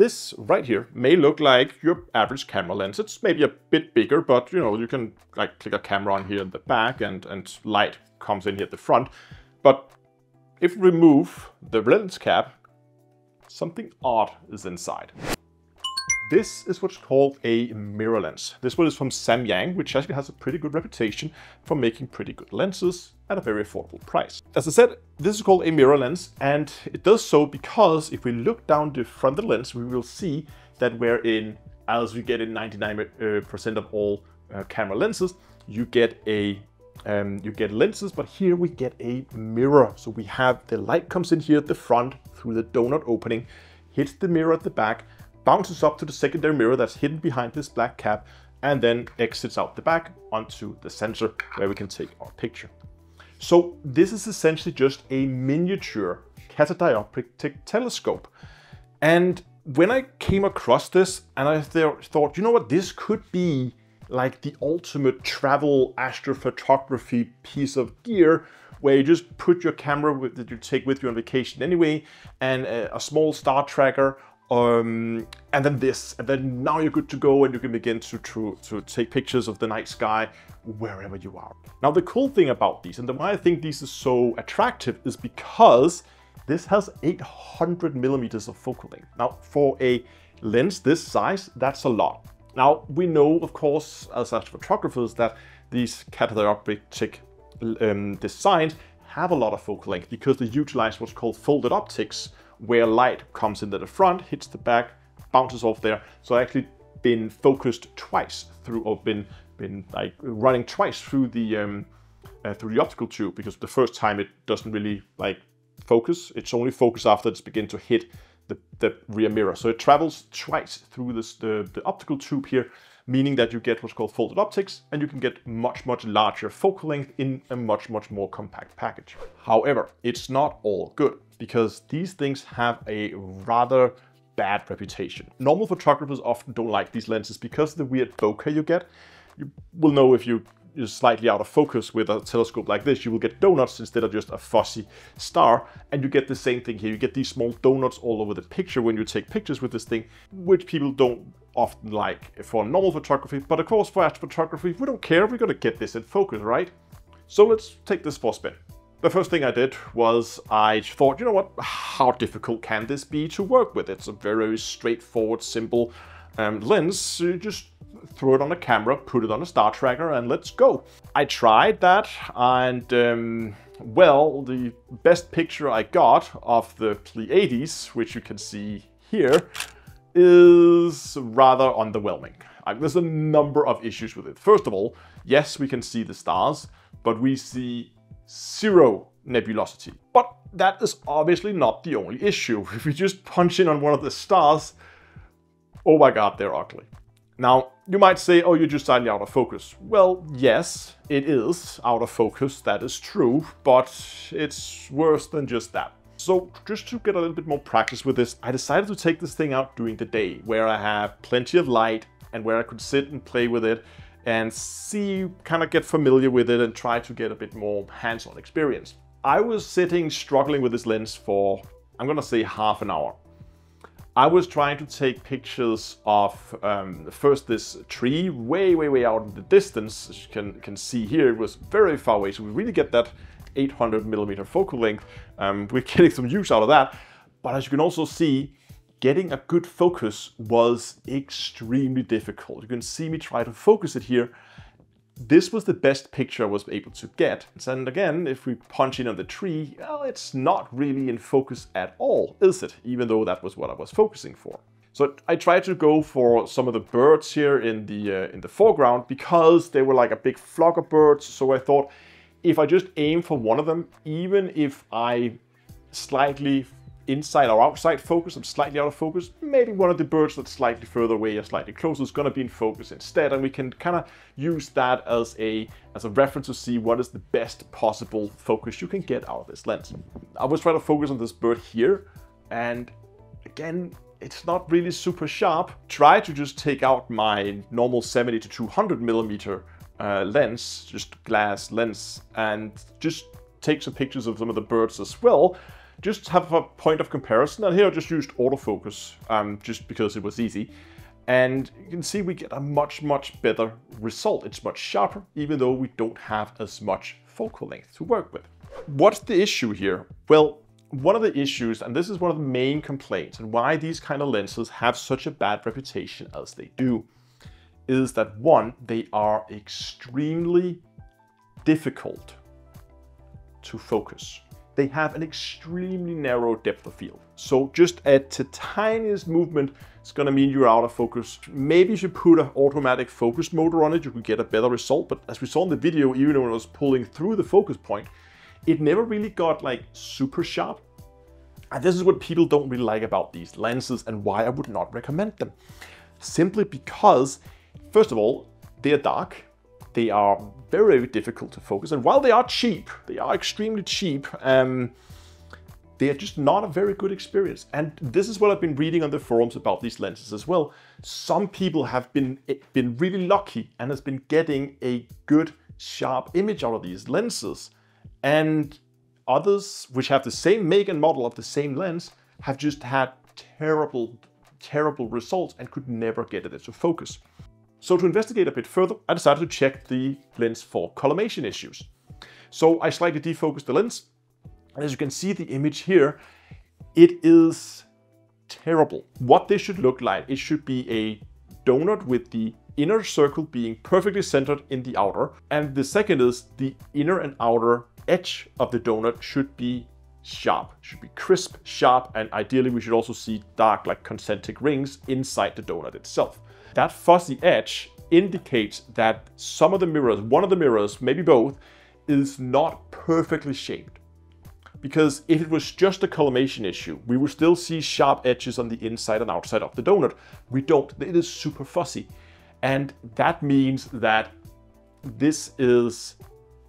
This right here may look like your average camera lens. It's maybe a bit bigger, but you know, you can like click a camera on here in the back and light comes in here at the front. But if we remove the lens cap, something odd is inside. This is what's called a mirror lens. This one is from Samyang, which actually has a pretty good reputation for making pretty good lenses at a very affordable price. As I said, this is called a mirror lens, and it does so because if we look down the front of the lens, we will see that as we get in 99% of all camera lenses, you get lenses, but here we get a mirror. So we have the light comes in here at the front through the donut opening, hits the mirror at the back, bounces up to the secondary mirror that's hidden behind this black cap, and then exits out the back onto the sensor where we can take our picture. So this is essentially just a miniature catadioptric telescope. And when I came across this and I thought, you know what, this could be like the ultimate travel astrophotography piece of gear, where you just put your camera that you take with you on vacation anyway, and a small star tracker, and then this, and then now you're good to go and you can begin to take pictures of the night sky wherever you are. Now the cool thing about these, and why I think these are so attractive, is because this has 800 millimeters of focal length. Now for a lens this size, that's a lot. Now we know, of course, as astrophotographers, that these catadioptric designs have a lot of focal length because they utilize what's called folded optics, where light comes in at the front, hits the back, bounces off there. So I've actually been focused twice through, or been like running twice through the optical tube, because the first time it doesn't really like focus. It's only focused after it's begin to hit the rear mirror. So it travels twice through this, the optical tube here, meaning that you get what's called folded optics, and you can get much, much larger focal length in a much, much more compact package. However, it's not all good, because these things have a rather bad reputation. Normal photographers often don't like these lenses because of the weird bokeh you get. You will know if you're slightly out of focus with a telescope like this, you will get donuts instead of just a fuzzy star. And you get the same thing here. You get these small donuts all over the picture when you take pictures with this thing, which people don't often like for normal photography. But of course, for astrophotography, we don't care. We're going to get this in focus, right? So let's take this for a spin. The first thing I did was I thought, you know what, how difficult can this be to work with? It's a very straightforward, simple lens. So you just throw it on a camera, put it on a star tracker, and let's go. I tried that, and well, the best picture I got of the Pleiades, which you can see here, is rather underwhelming. There's a number of issues with it. First of all, yes, we can see the stars, but we see zero nebulosity. But that is obviously not the only issue. If you just punch in on one of the stars, oh my God, they're ugly. Now, you might say, oh, you're just slightly out of focus. Well, yes, it is out of focus, that is true, but it's worse than just that. So just to get a little bit more practice with this, I decided to take this thing out during the day, where I have plenty of light and where I could sit and play with it and see, kind of get familiar with it and try to get a bit more hands-on experience. I was sitting struggling with this lens for, I'm gonna say, half an hour. I was trying to take pictures of first this tree way, way, way out in the distance. As you can see here, it was very far away. So we really get that 800 millimeter focal length. We're getting some use out of that. But as you can also see, getting a good focus was extremely difficult. You can see me try to focus it here. This was the best picture I was able to get. And again, if we punch in on the tree, well, it's not really in focus at all, is it? Even though that was what I was focusing for. So I tried to go for some of the birds here in the foreground, because they were like a big flock of birds. So I thought, if I just aim for one of them, even if I slightly inside or outside focus, I'm slightly out of focus, maybe one of the birds that's slightly further away or slightly closer is going to be in focus instead, and we can kind of use that as a reference to see what is the best possible focus you can get out of this lens. I was trying to focus on this bird here, and again, it's not really super sharp. Try to just take out my normal 70 to 200 millimeter lens, just glass lens, and just take some pictures of some of the birds as well. just have a point of comparison. And here I just used autofocus, just because it was easy. And you can see we get a much, much better result. It's much sharper, even though we don't have as much focal length to work with. What's the issue here? Well, one of the issues, and this is one of the main complaints, and why these kind of lenses have such a bad reputation as they do, is that one, they are extremely difficult to focus. They have an extremely narrow depth of field. So just at the tiniest movement, it's gonna mean you're out of focus. Maybe you should put an automatic focus motor on it, you could get a better result. But as we saw in the video, even when I was pulling through the focus point, it never really got like super sharp. And this is what people don't really like about these lenses and why I would not recommend them. Simply because, first of all, they are dark. They are very, very difficult to focus. And while they are cheap, they are extremely cheap, they are just not a very good experience. And this is what I've been reading on the forums about these lenses as well. Some people have been really lucky and has been getting a good, sharp image out of these lenses. And others, which have the same make and model of the same lens, have just had terrible, terrible results and could never get it into focus. So to investigate a bit further, I decided to check the lens for collimation issues. So I slightly defocused the lens. And as you can see the image here, it is terrible. What this should look like, it should be a donut with the inner circle being perfectly centered in the outer. And the second is the inner and outer edge of the donut should be sharp, should be crisp, sharp, and ideally we should also see dark, like concentric rings inside the donut itself. That fuzzy edge indicates that some of the mirrors, one of the mirrors, maybe both, is not perfectly shaped. Because if it was just a collimation issue, we would still see sharp edges on the inside and outside of the donut. We don't, it is super fuzzy. And that means that this is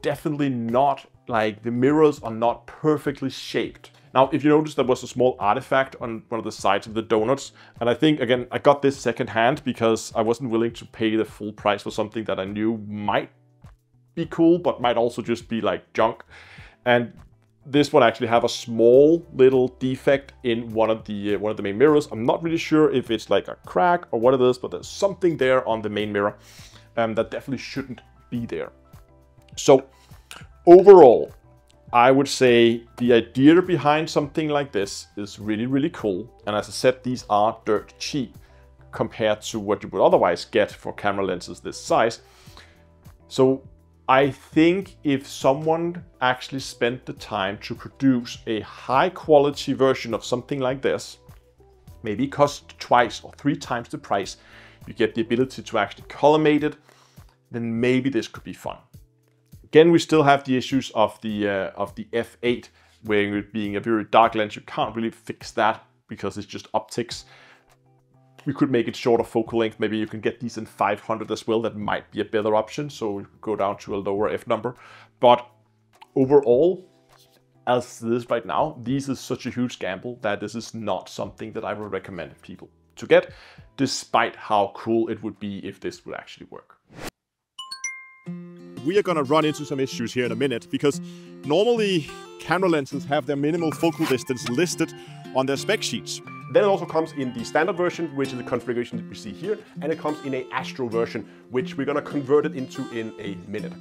definitely not, like the mirrors are not perfectly shaped. Now, if you notice, there was a small artifact on one of the sides of the donuts. And I think, again, I got this secondhand because I wasn't willing to pay the full price for something that I knew might be cool, but might also just be like junk. And this one actually have a small little defect in one of the main mirrors. I'm not really sure if it's like a crack or what it is, but there's something there on the main mirror that definitely shouldn't be there. So overall, I would say the idea behind something like this is really, really cool. And as I said, these are dirt cheap compared to what you would otherwise get for camera lenses this size. So I think if someone actually spent the time to produce a high quality version of something like this, maybe cost twice or three times the price, you get the ability to actually collimate it, then maybe this could be fun. Again, we still have the issues of the f/8, where it being a very dark lens, you can't really fix that because it's just optics. We could make it shorter focal length. Maybe you can get these in 500 as well. That might be a better option. So you could go down to a lower f number. But overall, as it is right now, this is such a huge gamble that this is not something that I would recommend people to get, despite how cool it would be if this would actually work. We are going to run into some issues here in a minute, because normally camera lenses have their minimal focal distance listed on their spec sheets. Then it also comes in the standard version, which is the configuration that we see here, and it comes in an Astro version, which we're going to convert it into in a minute.